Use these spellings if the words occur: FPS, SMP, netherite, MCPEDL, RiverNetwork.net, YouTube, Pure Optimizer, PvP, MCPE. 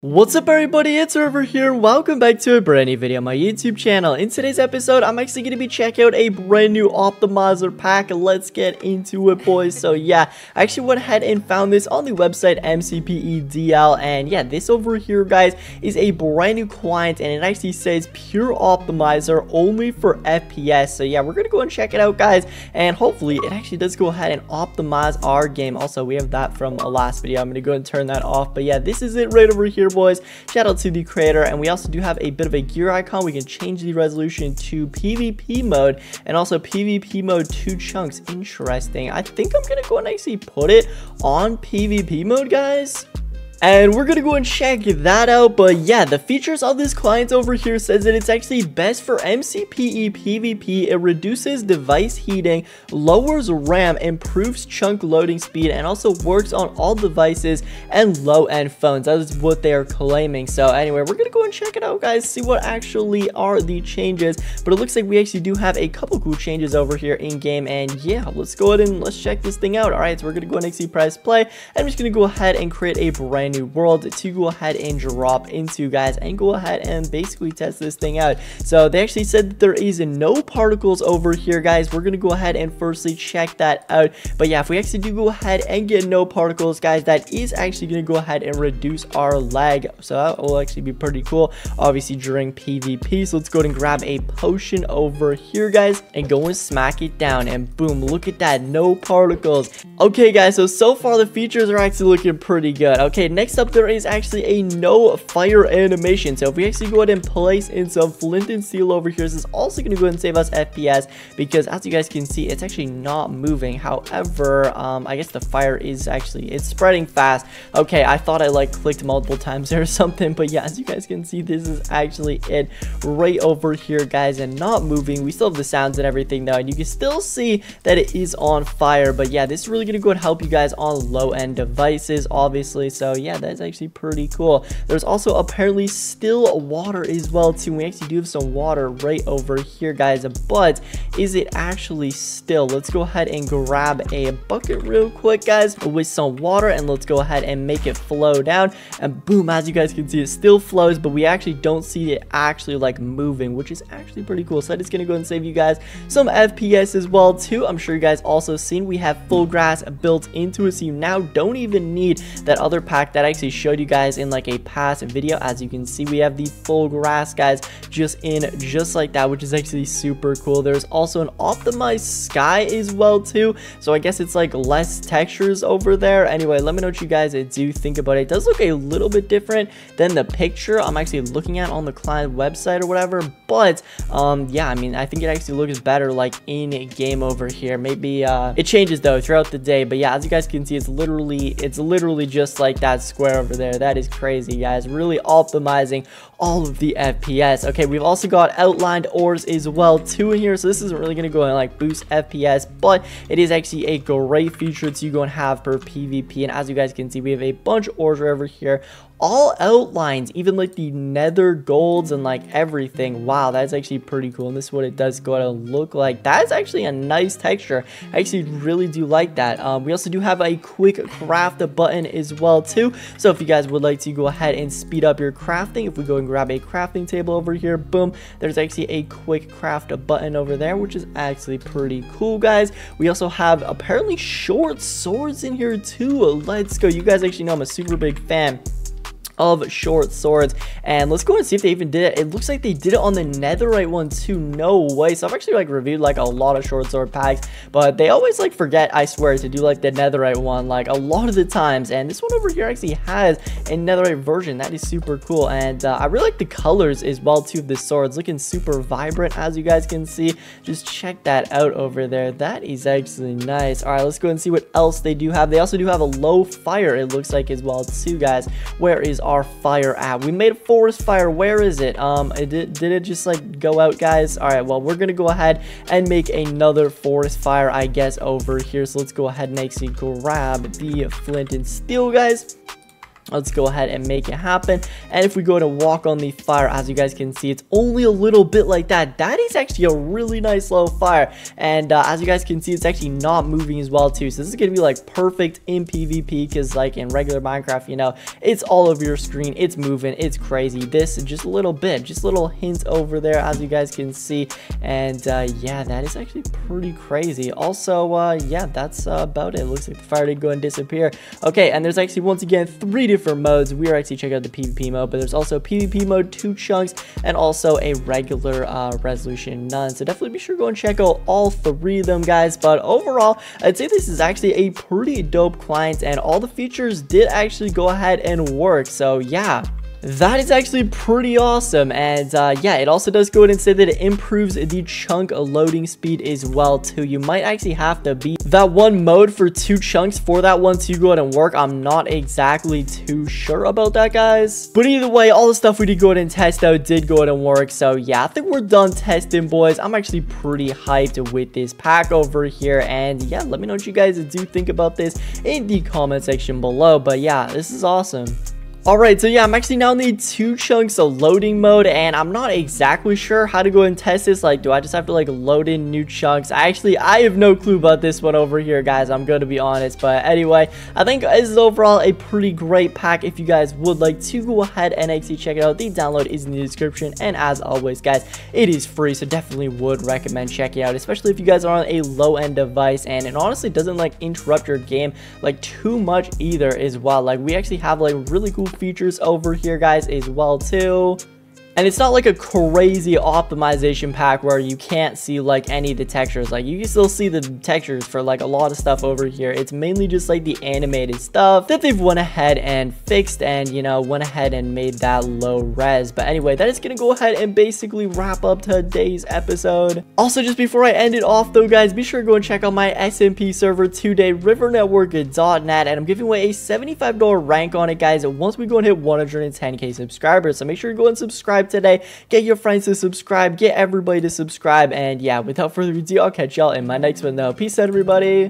What's up everybody, it's River here, welcome back to a brand new video on my YouTube channel. In today's episode, I'm actually going to be checking out a brand new optimizer pack. Let's get into it, boys. So yeah, I actually went ahead and found this on the website MCPEDL, and yeah, this over here, guys, is a brand new client, and it actually says Pure Optimizer only for FPS. So yeah, we're going to go and check it out, guys, and hopefully it actually does go ahead and optimize our game. Also, we have that from a last video. I'm going to go and turn that off, but yeah, this is it right over here, boys. Shout out to the creator, and we also do have a bit of a gear icon. We can change the resolution to PvP mode and also PvP mode 2 chunks. Interesting. I think I'm gonna go and actually put it on PvP mode, guys, and we're gonna go and check that out. But yeah, the features of this client over here says that it's actually best for MCPE PvP. It reduces device heating, lowers RAM, improves chunk loading speed, and also works on all devices and low-end phones. That is what they are claiming. So anyway, we're gonna go and check it out, guys, see what actually are the changes. But it looks like we actually do have a couple cool changes over here in game, and yeah, let's go ahead and let's check this thing out. All right, so we're gonna go and actually press play. I'm just gonna go ahead and create a brand new world to go ahead and drop into, guys, and go ahead and basically test this thing out. So they actually said that there is no particles over here, guys. We're gonna go ahead and firstly check that out. But yeah, if we actually do go ahead and get no particles, guys, that is actually gonna go ahead and reduce our lag, so that will actually be pretty cool, obviously, during PvP. So let's go ahead and grab a potion over here, guys, and go and smack it down, and boom, look at that, no particles. Okay, guys, so far the features are actually looking pretty good. Okay, next up, there is actually a no fire animation. So if we actually go ahead and place in some flint and steel over here, this is also going to go ahead and save us FPS, because as you guys can see, it's actually not moving. However, I guess the fire is actually, it's spreading fast. Okay, I thought I like clicked multiple times there or something, but yeah, as you guys can see, this is actually it right over here, guys, and not moving. We still have the sounds and everything though, and you can still see that it is on fire. But yeah, this is really going to go and help you guys on low-end devices, obviously. So yeah, that's actually pretty cool. There's also apparently still water as well too. We actually do have some water right over here, guys, but is it actually still? Let's go ahead and grab a bucket real quick, guys, with some water, and let's go ahead and make it flow down, and boom, as you guys can see, it still flows, but we actually don't see it actually like moving, which is actually pretty cool. So that is gonna go and save you guys some FPS as well too. I'm sure you guys also seen we have full grass built into it, so you now don't even need that other pack that I actually showed you guys in like a past video. As you can see, we have the full grass, guys, just like that, which is actually super cool. There's also an optimized sky as well too, so I guess it's like less textures over there. Anyway, let me know what you guys do think about it. It does look a little bit different than the picture I'm actually looking at on the client website or whatever, but yeah, I mean, I think it actually looks better like in game over here. Maybe it changes though throughout the day, but yeah, as you guys can see, it's literally just like that square over there. That is crazy, guys, really optimizing all of the FPS. Okay, we've also got outlined ores as well too in here, so this isn't really gonna go and like boost FPS, but it is actually a great feature to go and have for PvP. And as you guys can see, we have a bunch of ores right over here, all outlines, even like the nether golds and like everything. Wow, that's actually pretty cool, and this is what it does go to look like. That's actually a nice texture. I actually really do like that. We also do have a quick craft button as well too, so if you guys would like to go ahead and speed up your crafting, if we go and grab a crafting table over here, boom, there's actually a quick craft button over there, which is actually pretty cool, guys. We also have apparently short swords in here too. Let's go. You guys actually know I'm a super big fan of short swords, and let's go and see if they even did it. It looks like they did it on the netherite one too. No way. So I've actually like reviewed like a lot of short sword packs, but they always like forget, I swear, to do like the netherite one like a lot of the times, and this one over here actually has a netherite version. That is super cool. And I really like the colors as well too of this sword. It's looking super vibrant, as you guys can see. Just check that out over there. That is actually nice. All right, let's go and see what else they do have. They also do have a low fire, it looks like, as well too, guys. Where is our fire at? We made a forest fire. Where is it? Did it just like go out, guys? All right, well, we're gonna go ahead and make another forest fire, I guess, over here. So let's go ahead and actually grab the flint and steel, guys, Let's go ahead and make it happen. And if we go to walk on the fire, as you guys can see, it's only a little bit like that. That is actually a really nice low fire. And as you guys can see, it's actually not moving as well too. So this is going to be like perfect in PvP, because like in regular Minecraft, you know, it's all over your screen. It's moving. It's crazy. This is just a little bit, just little hints over there, as you guys can see. And yeah, that is actually pretty crazy. Also, yeah, that's about it. Looks like the fire did go and disappear. Okay, and there's actually, once again, three different modes. We are actually checking out the PvP mode, but there's also PvP mode, 2 chunks, and also a regular resolution none. So definitely be sure to go and check out all three of them, guys. But overall, I'd say this is actually a pretty dope client, and all the features did actually go ahead and work. So yeah, that is actually pretty awesome. And yeah, it also does go ahead and say that it improves the chunk loading speed as well too. You might actually have to be that one mode for 2 chunks for that one to go ahead and work. I'm not exactly too sure about that, guys, but either way, all the stuff we did go ahead and test out did go ahead and work. So yeah, I think we're done testing, boys. I'm actually pretty hyped with this pack over here. And yeah, let me know what you guys do think about this in the comment section below. But yeah, this is awesome. Alright, so yeah, I'm actually now in the 2 chunks of loading mode, and I'm not exactly sure how to go and test this. Like, do I just have to like load in new chunks? Actually, I have no clue about this one over here, guys. I'm going to be honest. But anyway, I think this is overall a pretty great pack. If you guys would like to, go ahead and actually check it out. The download is in the description, and as always, guys, it is free, so definitely would recommend checking out, especially if you guys are on a low-end device. And it honestly doesn't like interrupt your game like too much either as well. Like, we actually have like really cool features over here, guys, as well too. And it's not like a crazy optimization pack where you can't see like any of the textures. Like, you can still see the textures for like a lot of stuff over here. It's mainly just like the animated stuff that they've went ahead and fixed, and you know, went ahead and made that low res. But anyway, that is gonna go ahead and basically wrap up today's episode. Also, just before I end it off though, guys, be sure to go and check out my SMP server today, RiverNetwork.net, and I'm giving away a $75 rank on it, guys, once we go and hit 110k subscribers. So make sure to go and subscribe today, get your friends to subscribe, get everybody to subscribe. And yeah, without further ado, I'll catch y'all in my next one though. Peace out, everybody.